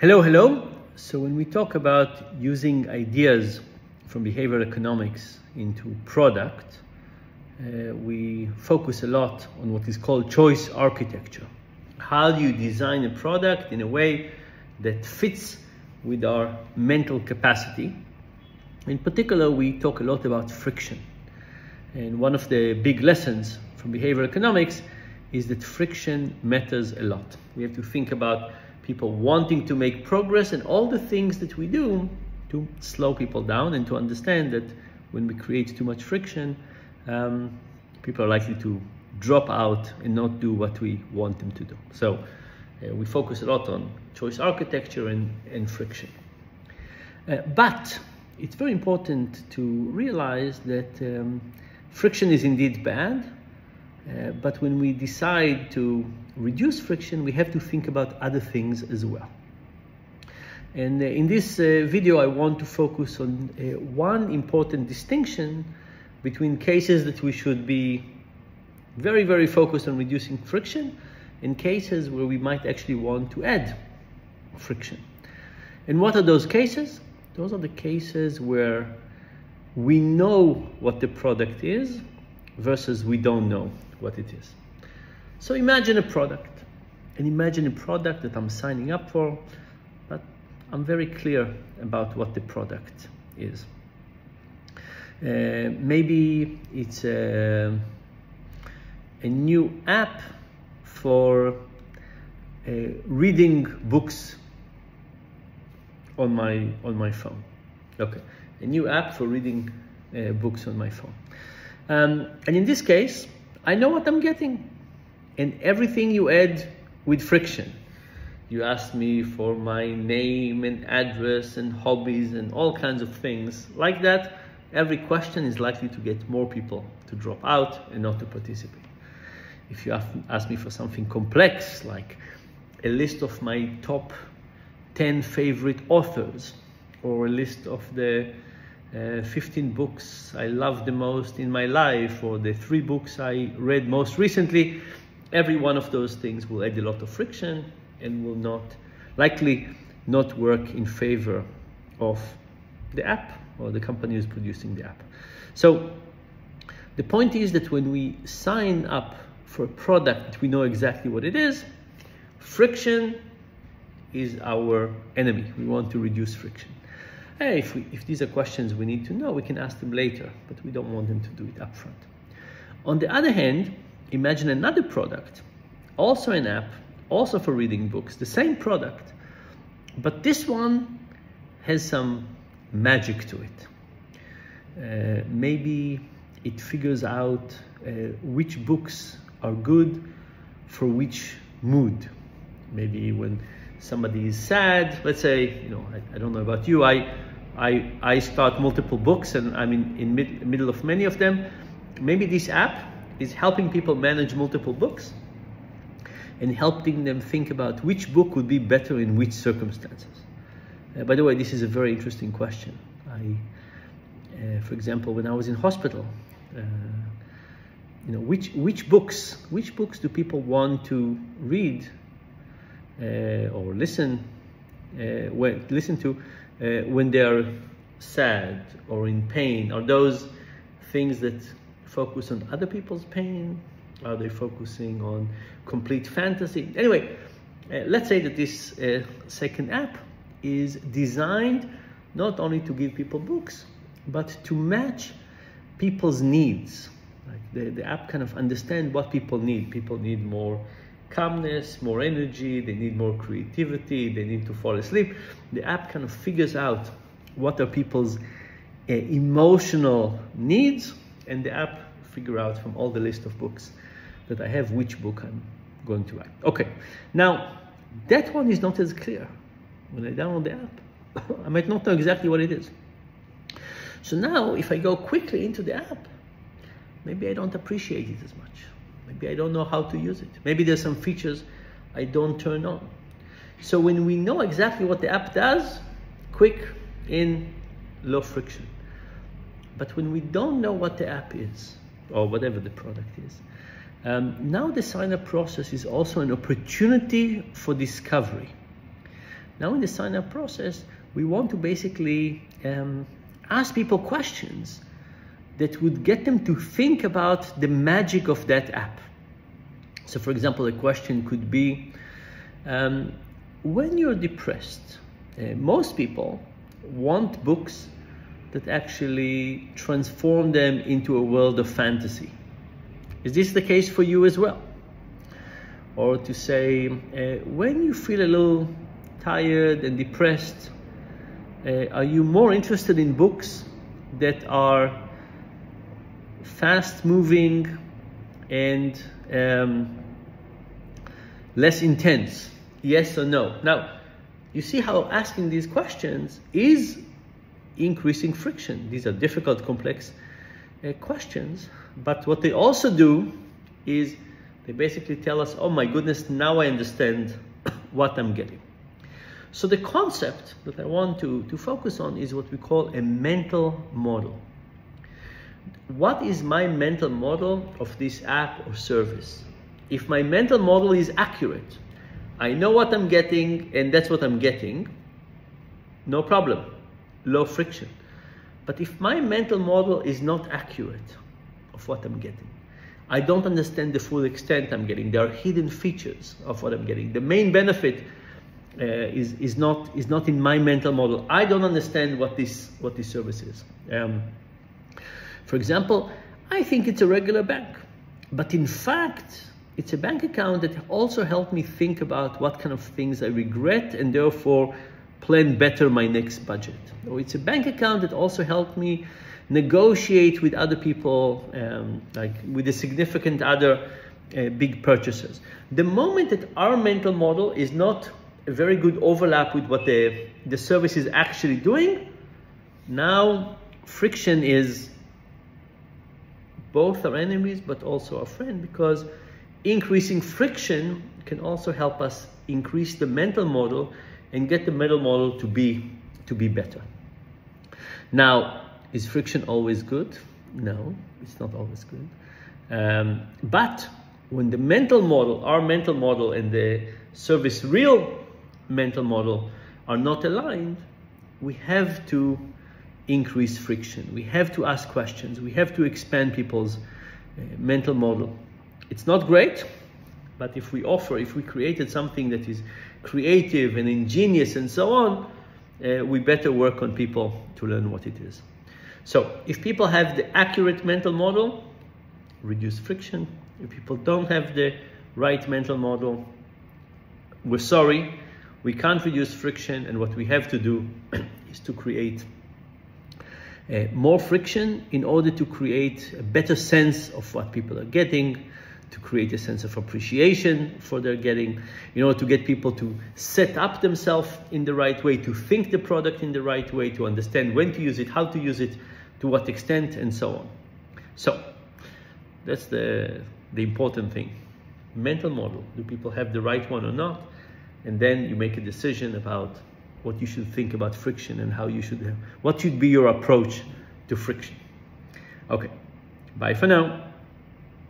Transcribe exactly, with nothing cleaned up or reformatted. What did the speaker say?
Hello, hello. So when we talk about using ideas from behavioral economics into product, uh, we focus a lot on what is called choice architecture. How do you design a product in a way that fits with our mental capacity? In particular, we talk a lot about friction. And one of the big lessons from behavioral economics is that friction matters a lot. We have to think about people wanting to make progress and all the things that we do to slow people down, and to understand that when we create too much friction, um, people are likely to drop out and not do what we want them to do. So uh, we focus a lot on choice architecture and, and friction. Uh, but it's very important to realize that um, friction is indeed bad, uh, but when we decide to reduce friction, we have to think about other things as well. And uh, in this uh, video, I want to focus on uh, one important distinction between cases that we should be very, very focused on reducing friction and cases where we might actually want to add friction. And what are those cases? Those are the cases where we know what the product is versus we don't know what it is. So imagine a product, and imagine a product that I'm signing up for, but I'm very clear about what the product is. Uh, maybe it's a, a new app for uh, reading books on my, on my phone. Okay, a new app for reading uh, books on my phone. Um, and in this case, I know what I'm getting. And everything you add with friction. You ask me for my name and address and hobbies and all kinds of things like that. Every question is likely to get more people to drop out and not to participate. If you ask me for something complex, like a list of my top ten favorite authors, or a list of the uh, fifteen books I love the most in my life, or the three books I read most recently, every one of those things will add a lot of friction and will not, likely not work in favor of the app or the company who's producing the app. So the point is that when we sign up for a product that we know exactly what it is, friction is our enemy. We want to reduce friction. Hey, if, we, if these are questions we need to know, we can ask them later, but we don't want them to do it up front. On the other hand, imagine another product, also an app, also for reading books, the same product, but this one has some magic to it. Uh, maybe it figures out uh, which books are good for which mood. Maybe when somebody is sad, let's say, you know, I, I don't know about you, I, I, I start multiple books and I'm in, in mid, middle of many of them. Maybe this app is helping people manage multiple books and helping them think about which book would be better in which circumstances. Uh, by the way, this is a very interesting question. I, uh, for example, when I was in hospital, uh, you know, which which books, which books do people want to read uh, or listen, uh, when, listen to uh, when they are sad or in pain? Are those things that focus on other people's pain? Are they focusing on complete fantasy? Anyway, uh, let's say that this uh, second app is designed not only to give people books, but to match people's needs. Like the, the app kind of understands what people need. People need more calmness, more energy, they need more creativity, they need to fall asleep. The app kind of figures out what are people's uh, emotional needs, and the app figure out from all the list of books that I have which book I'm going to write. Okay, now that one is not as clear. When I download the app, I might not know exactly what it is. So now if I go quickly into the app, maybe I don't appreciate it as much. Maybe I don't know how to use it. Maybe there's some features I don't turn on. So when we know exactly what the app does, quick, in, low friction. But when we don't know what the app is, or whatever the product is, um, now the sign-up process is also an opportunity for discovery. Now in the sign-up process, we want to basically um, ask people questions that would get them to think about the magic of that app. So for example, a question could be, um, when you're depressed, uh, most people want books that actually transform them into a world of fantasy. Is this the case for you as well? Or to say, uh, when you feel a little tired and depressed, uh, are you more interested in books that are fast moving and um, less intense? Yes or no? Now, you see how asking these questions is increasing friction. These are difficult, complex uh, questions, but what they also do is they basically tell us, oh my goodness, now I understand what I'm getting. So the concept that I want to, to focus on is what we call a mental model. What is my mental model of this app or service? If my mental model is accurate, I know what I'm getting and that's what I'm getting, no problem, low friction. But if my mental model is not accurate of what I'm getting, I don't understand the full extent I'm getting. There are hidden features of what I'm getting. The main benefit uh, is, is, not, is not in my mental model. I don't understand what this, what this service is. Um, For example, I think it's a regular bank, but in fact, it's a bank account that also helped me think about what kind of things I regret and therefore plan better my next budget. Or it's a bank account that also helped me negotiate with other people, um, like with a significant other uh, big purchases. The moment that our mental model is not a very good overlap with what the, the service is actually doing, now friction is... both are enemies, but also our friend, because increasing friction can also help us increase the mental model and get the mental model to be, to be better. Now, is friction always good? No, it's not always good. Um, but when the mental model, our mental model and the service real mental model are not aligned, we have to increase friction. We have to ask questions. We have to expand people's uh, mental model. It's not great, but if we offer, if we created something that is creative and ingenious and so on, uh, we better work on people to learn what it is. So if people have the accurate mental model, reduce friction. If people don't have the right mental model, we're sorry, we can't reduce friction, and what we have to do is to create Uh, more friction in order to create a better sense of what people are getting, to create a sense of appreciation for their getting, in order to get people to set up themselves in the right way, to think the product in the right way, to understand when to use it, how to use it, to what extent, and so on. So that's the, the important thing. Mental model. Do people have the right one or not? And then you make a decision about what you should think about friction and how you should have, what should be your approach to friction. Okay, bye for now.